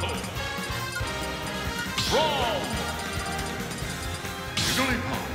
battle. Round. Jigglypuff.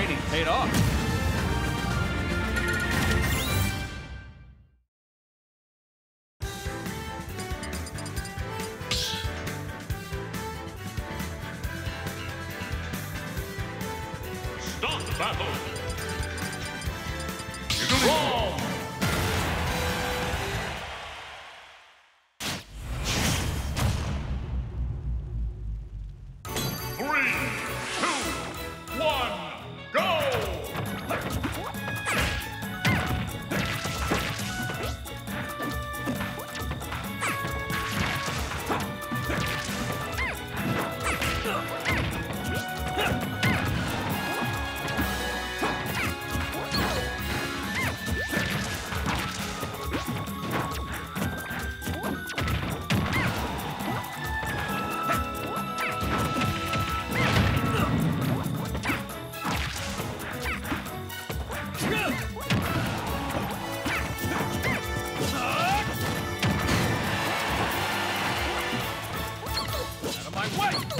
training paid off. Start the battle. You're going to roll. Three, two, one, go. Wait!